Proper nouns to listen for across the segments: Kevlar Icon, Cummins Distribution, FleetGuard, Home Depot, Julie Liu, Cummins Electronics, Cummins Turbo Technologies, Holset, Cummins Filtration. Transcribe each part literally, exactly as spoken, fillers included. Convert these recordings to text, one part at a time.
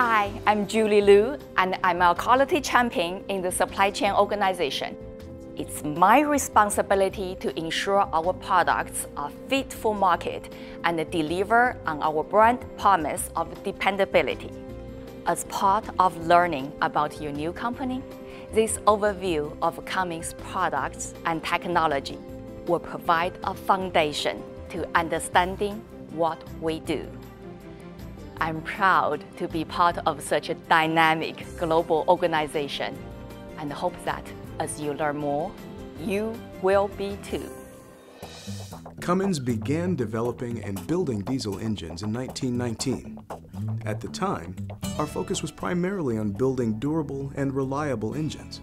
Hi, I'm Julie Liu, and I'm a quality champion in the supply chain organization. It's my responsibility to ensure our products are fit for market and deliver on our brand promise of dependability. As part of learning about your new company, this overview of Cummins products and technology will provide a foundation to understanding what we do. I'm proud to be part of such a dynamic global organization and hope that as you learn more, you will be too. Cummins began developing and building diesel engines in nineteen nineteen. At the time, our focus was primarily on building durable and reliable engines.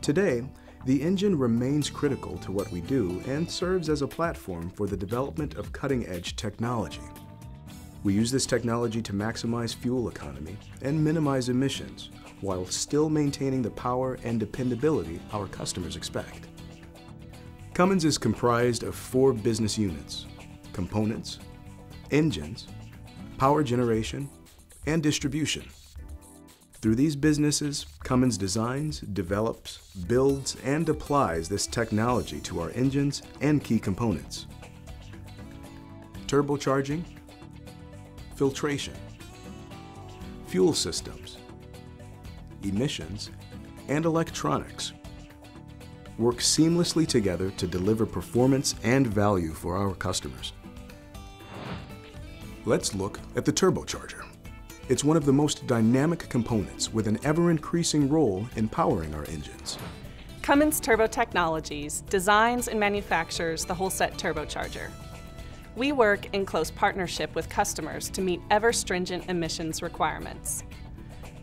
Today, the engine remains critical to what we do and serves as a platform for the development of cutting-edge technology. We use this technology to maximize fuel economy and minimize emissions, while still maintaining the power and dependability our customers expect. Cummins is comprised of four business units: components, engines, power generation, and distribution. Through these businesses, Cummins designs, develops, builds, and applies this technology to our engines and key components. Turbocharging, filtration, fuel systems, emissions, and electronics work seamlessly together to deliver performance and value for our customers. Let's look at the turbocharger. It's one of the most dynamic components with an ever-increasing role in powering our engines. Cummins Turbo Technologies designs and manufactures the Holset turbocharger. We work in close partnership with customers to meet ever-stringent emissions requirements.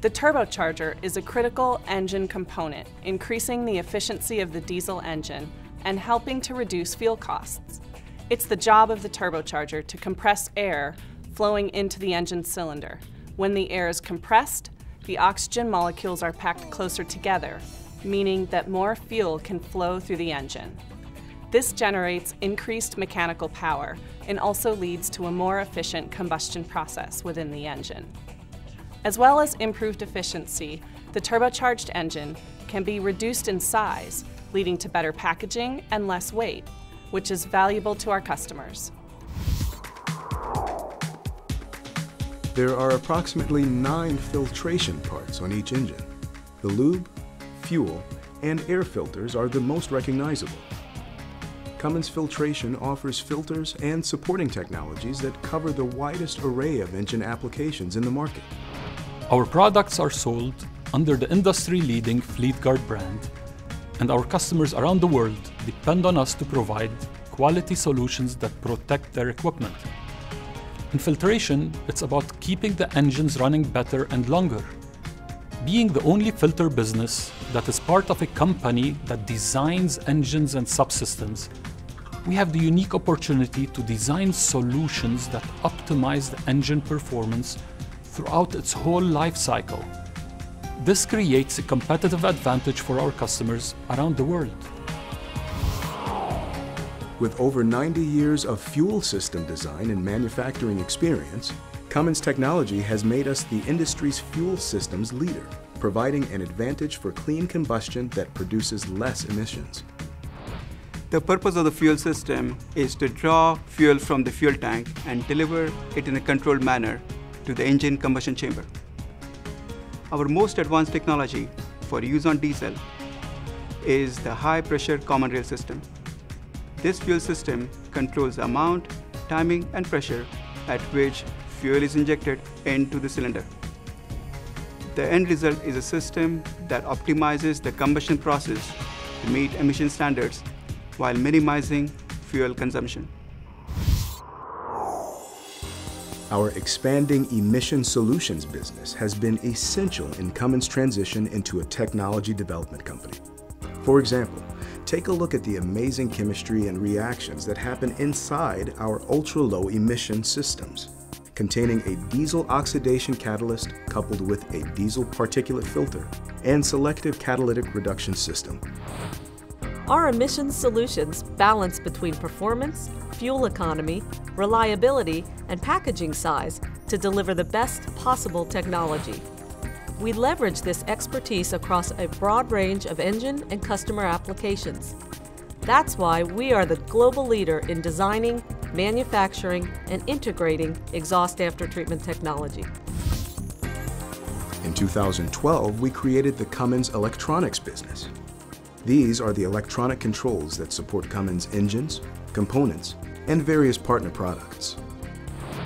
The turbocharger is a critical engine component, increasing the efficiency of the diesel engine and helping to reduce fuel costs. It's the job of the turbocharger to compress air flowing into the engine cylinder. When the air is compressed, the oxygen molecules are packed closer together, meaning that more fuel can flow through the engine. This generates increased mechanical power and also leads to a more efficient combustion process within the engine. As well as improved efficiency, the turbocharged engine can be reduced in size, leading to better packaging and less weight, which is valuable to our customers. There are approximately nine filtration parts on each engine. The lube, fuel, and air filters are the most recognizable. Cummins Filtration offers filters and supporting technologies that cover the widest array of engine applications in the market. Our products are sold under the industry-leading FleetGuard brand, and our customers around the world depend on us to provide quality solutions that protect their equipment. In filtration, it's about keeping the engines running better and longer. Being the only filter business that is part of a company that designs engines and subsystems, we have the unique opportunity to design solutions that optimize the engine performance throughout its whole life cycle. This creates a competitive advantage for our customers around the world. With over ninety years of fuel system design and manufacturing experience, Cummins Technology has made us the industry's fuel systems leader, providing an advantage for clean combustion that produces less emissions. The purpose of the fuel system is to draw fuel from the fuel tank and deliver it in a controlled manner to the engine combustion chamber. Our most advanced technology for use on diesel is the high-pressure common rail system. This fuel system controls the amount, timing, and pressure at which fuel is injected into the cylinder. The end result is a system that optimizes the combustion process to meet emission standards while minimizing fuel consumption. Our expanding emission solutions business has been essential in Cummins' transition into a technology development company. For example, take a look at the amazing chemistry and reactions that happen inside our ultra-low emission systems, containing a diesel oxidation catalyst coupled with a diesel particulate filter and selective catalytic reduction system. Our emissions solutions balance between performance, fuel economy, reliability, and packaging size to deliver the best possible technology. We leverage this expertise across a broad range of engine and customer applications. That's why we are the global leader in designing, manufacturing, and integrating exhaust after-treatment technology. In two thousand twelve, we created the Cummins Electronics business. These are the electronic controls that support Cummins engines, components, and various partner products.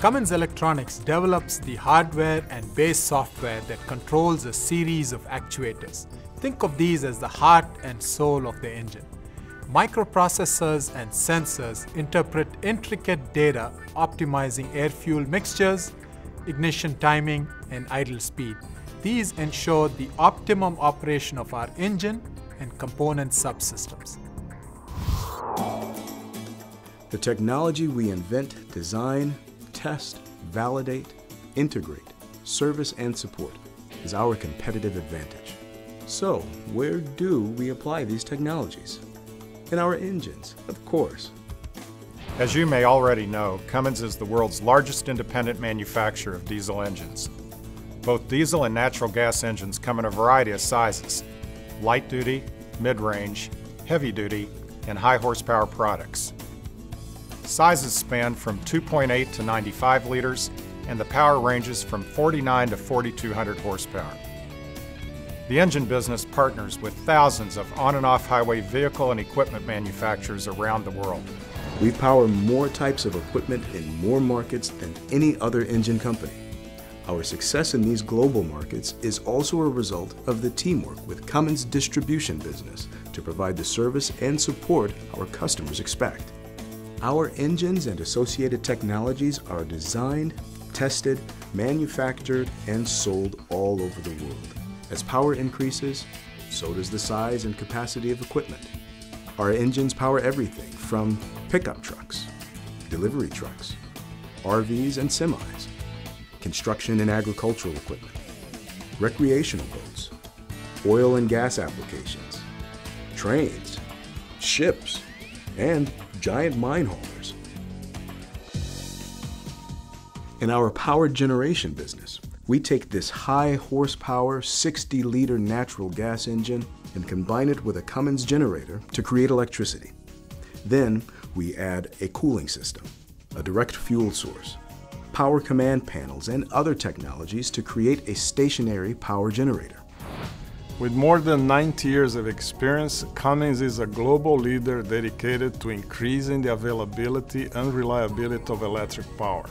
Cummins Electronics develops the hardware and base software that controls a series of actuators. Think of these as the heart and soul of the engine. Microprocessors and sensors interpret intricate data, optimizing air-fuel mixtures, ignition timing, and idle speed. These ensure the optimum operation of our engine and component subsystems. The technology we invent, design, test, validate, integrate, service, and support is our competitive advantage. So, where do we apply these technologies? In our engines, of course. As you may already know, Cummins is the world's largest independent manufacturer of diesel engines. Both diesel and natural gas engines come in a variety of sizes: light duty, mid-range, heavy duty, and high horsepower products. Sizes span from two point eight to ninety-five liters, and the power ranges from forty-nine to forty-two hundred horsepower. The engine business partners with thousands of on and off highway vehicle and equipment manufacturers around the world. We power more types of equipment in more markets than any other engine company. Our success in these global markets is also a result of the teamwork with Cummins Distribution business to provide the service and support our customers expect. Our engines and associated technologies are designed, tested, manufactured, and sold all over the world. As power increases, so does the size and capacity of equipment. Our engines power everything from pickup trucks, delivery trucks, R Vs and semis, construction and agricultural equipment, recreational boats, oil and gas applications, trains, ships, and giant mine haulers. In our power generation business, we take this high horsepower sixty liter natural gas engine and combine it with a Cummins generator to create electricity. Then we add a cooling system, a direct fuel source, power command panels, and other technologies to create a stationary power generator. With more than ninety years of experience, Cummins is a global leader dedicated to increasing the availability and reliability of electric power.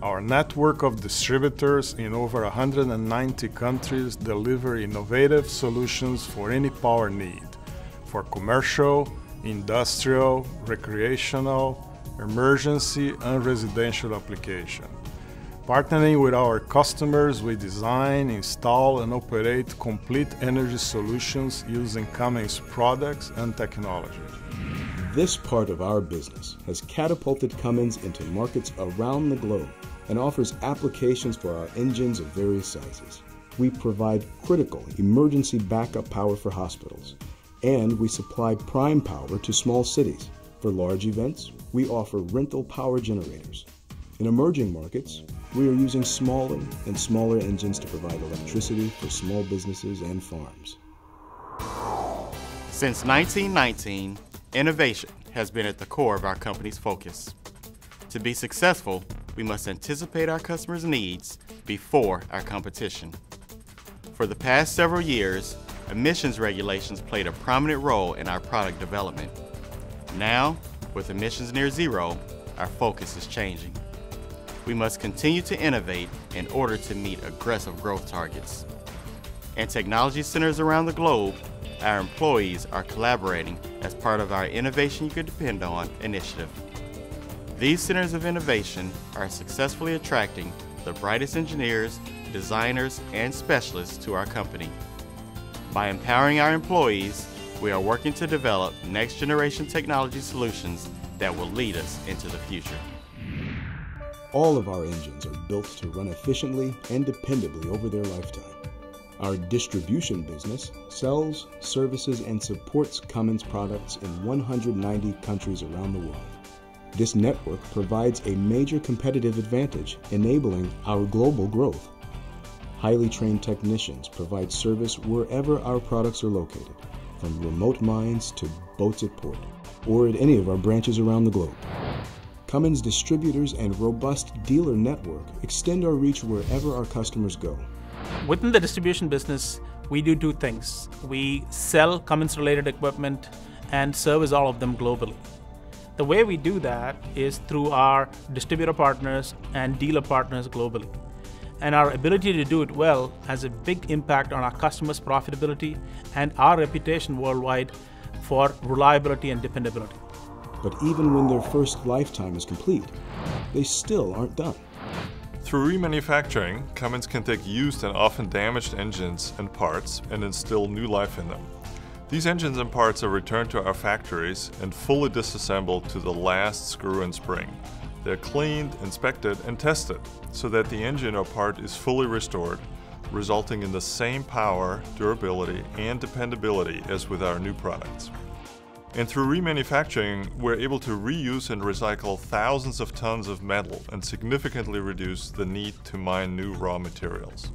Our network of distributors in over one hundred ninety countries deliver innovative solutions for any power need, for commercial, industrial, recreational, emergency, and residential application. Partnering with our customers, we design, install, and operate complete energy solutions using Cummins products and technology. This part of our business has catapulted Cummins into markets around the globe and offers applications for our engines of various sizes. We provide critical emergency backup power for hospitals, and we supply prime power to small cities. For large events, we offer rental power generators. In emerging markets, we are using smaller and smaller engines to provide electricity for small businesses and farms. Since nineteen nineteen, innovation has been at the core of our company's focus. To be successful, we must anticipate our customers' needs before our competition. For the past several years, emissions regulations played a prominent role in our product development. Now, with emissions near zero, our focus is changing. We must continue to innovate in order to meet aggressive growth targets. In technology centers around the globe, our employees are collaborating as part of our Innovation You Can Depend On initiative. These centers of innovation are successfully attracting the brightest engineers, designers, and specialists to our company. By empowering our employees, we are working to develop next-generation technology solutions that will lead us into the future. All of our engines are built to run efficiently and dependably over their lifetime. Our distribution business sells, services, and supports Cummins products in one hundred ninety countries around the world. This network provides a major competitive advantage, enabling our global growth. Highly trained technicians provide service wherever our products are located, from remote mines to boats at port, or at any of our branches around the globe. Cummins distributors and robust dealer network extend our reach wherever our customers go. Within the distribution business, we do two things. We sell Cummins-related equipment and service all of them globally. The way we do that is through our distributor partners and dealer partners globally. And our ability to do it well has a big impact on our customers' profitability and our reputation worldwide for reliability and dependability. But even when their first lifetime is complete, they still aren't done. Through remanufacturing, Cummins can take used and often damaged engines and parts and instill new life in them. These engines and parts are returned to our factories and fully disassembled to the last screw and spring. They're cleaned, inspected, and tested so that the engine or part is fully restored, resulting in the same power, durability, and dependability as with our new products. And through remanufacturing, we're able to reuse and recycle thousands of tons of metal and significantly reduce the need to mine new raw materials.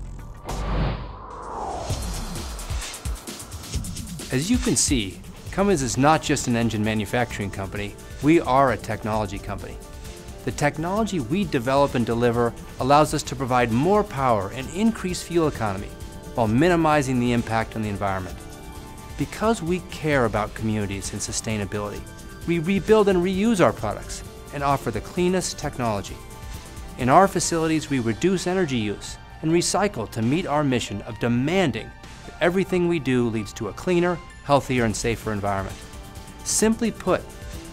As you can see, Cummins is not just an engine manufacturing company, we are a technology company. The technology we develop and deliver allows us to provide more power and increase fuel economy while minimizing the impact on the environment. Because we care about communities and sustainability, we rebuild and reuse our products and offer the cleanest technology. In our facilities, we reduce energy use and recycle to meet our mission of demanding that everything we do leads to a cleaner, healthier, and safer environment. Simply put,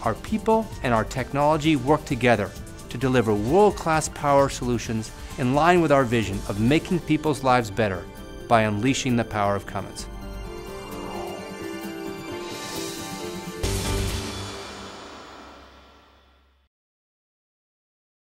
our people and our technology work together to deliver world-class power solutions in line with our vision of making people's lives better by unleashing the power of Cummins.